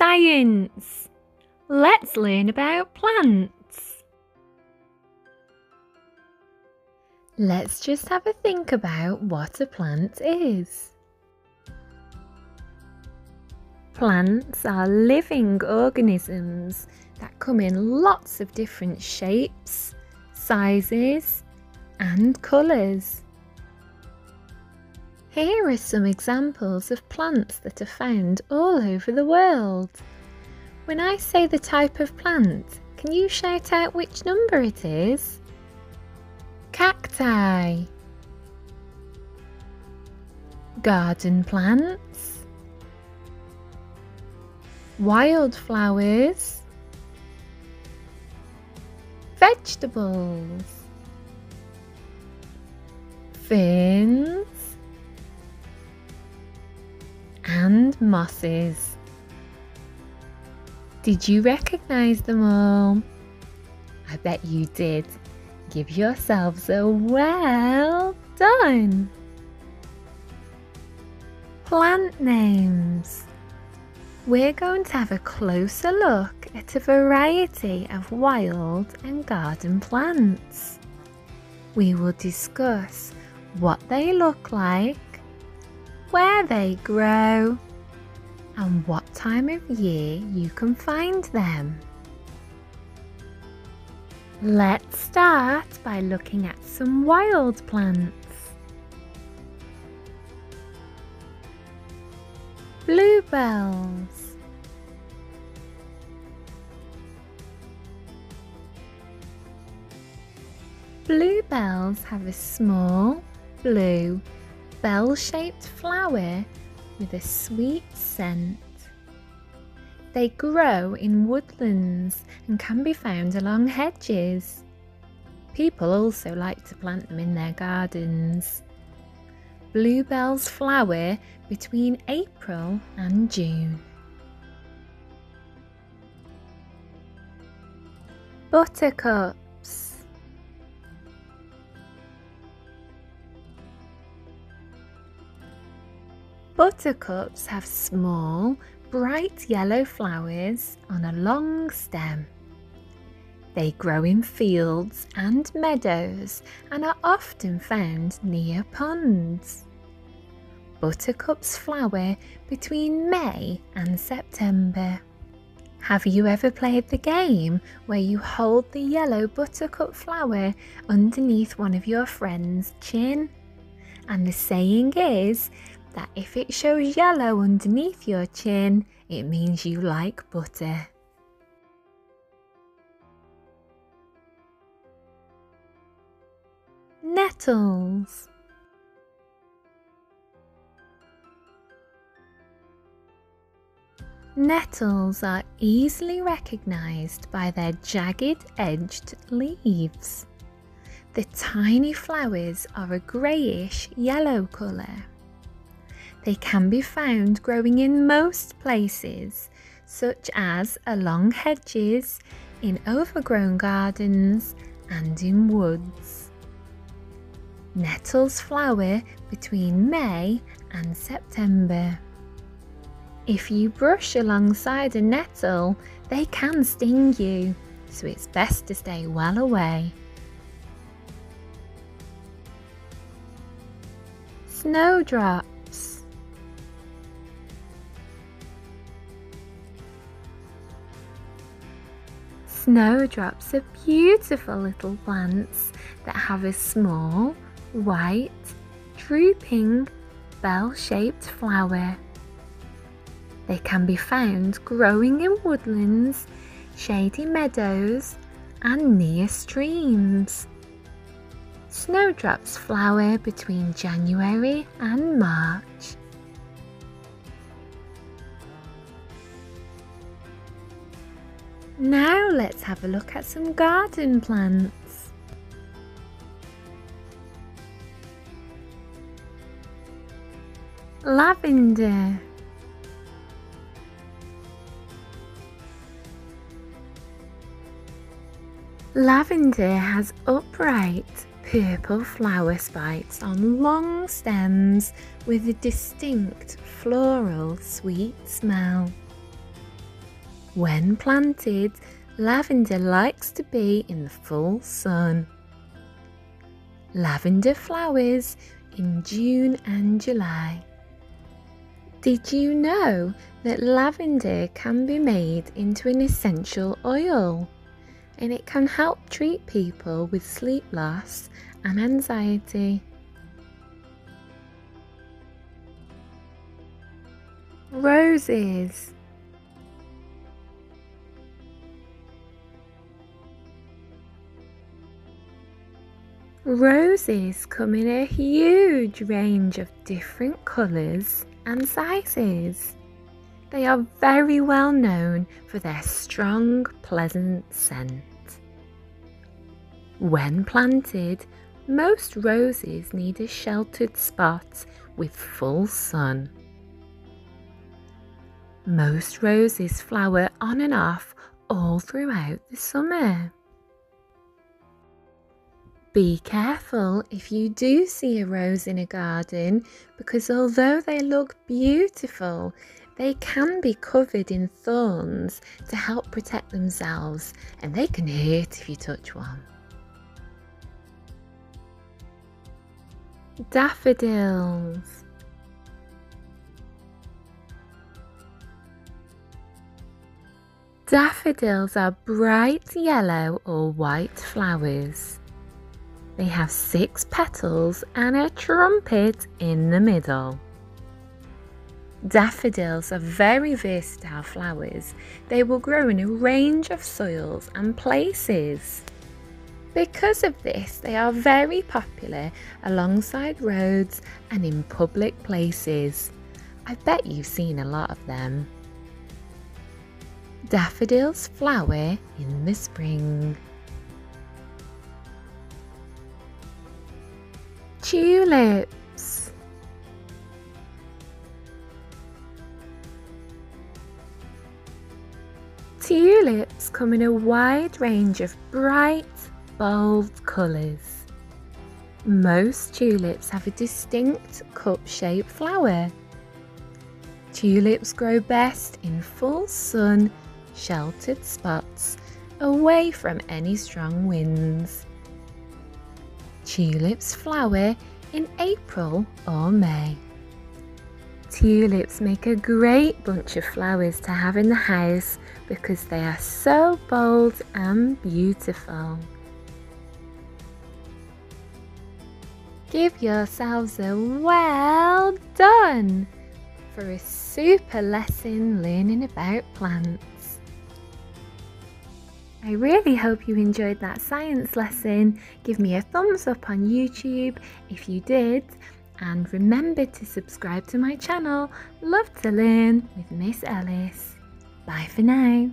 science. Let's learn about plants. Let's just have a think about what a plant is. Plants are living organisms that come in lots of different shapes, sizes and colours. Here are some examples of plants that are found all over the world. When I say the type of plant, can you shout out which number it is? Cacti, garden plants, wildflowers, vegetables, ferns, and mosses. Did you recognise them all? I bet you did. Give yourselves a well done. Plant names. We're going to have a closer look at a variety of wild and garden plants. We will discuss what they look like, where they grow, and what time of year you can find them. Let's start by looking at some wild plants. Bluebells. Bluebells have a small, blue, bell-shaped flower with a sweet scent. They grow in woodlands and can be found along hedges. People also like to plant them in their gardens. Bluebells flower between April and June. Buttercup. Buttercups have small, bright yellow flowers on a long stem. They grow in fields and meadows and are often found near ponds. Buttercups flower between May and September. Have you ever played the game where you hold the yellow buttercup flower underneath one of your friend's chin? And the saying is that if it shows yellow underneath your chin, it means you like butter. Nettles. Nettles are easily recognised by their jagged edged leaves. The tiny flowers are a greyish yellow colour. They can be found growing in most places, such as along hedges, in overgrown gardens and in woods. Nettles flower between May and September. If you brush alongside a nettle, they can sting you, so it's best to stay well away. Snowdrop. Snowdrops are beautiful little plants that have a small, white, drooping, bell-shaped flower. They can be found growing in woodlands, shady meadows, and near streams. Snowdrops flower between January and March. Now let's have a look at some garden plants. Lavender. Lavender has upright, purple flower spikes on long stems with a distinct floral sweet smell. When planted, lavender likes to be in the full sun. Lavender flowers in June and July. Did you know that lavender can be made into an essential oil? And it can help treat people with sleep loss and anxiety. Roses. Roses come in a huge range of different colours and sizes. They are very well known for their strong, pleasant scent. When planted, most roses need a sheltered spot with full sun. Most roses flower on and off all throughout the summer. Be careful if you do see a rose in a garden, because although they look beautiful, they can be covered in thorns to help protect themselves, and they can hurt if you touch one. Daffodils. Daffodils are bright yellow or white flowers. They have 6 petals and a trumpet in the middle. Daffodils are very versatile flowers. They will grow in a range of soils and places. Because of this, they are very popular alongside roads and in public places. I bet you've seen a lot of them. Daffodils flower in the spring. Tulips. Tulips come in a wide range of bright, bold colours. Most tulips have a distinct cup-shaped flower. Tulips grow best in full sun, sheltered spots, away from any strong winds. Tulips flower in April or May. Tulips make a great bunch of flowers to have in the house because they are so bold and beautiful. Give yourselves a well done for a super lesson learning about plants. I really hope you enjoyed that science lesson. Give me a thumbs up on YouTube if you did, and remember to subscribe to my channel, Love to Learn with Miss Ellis. Bye for now.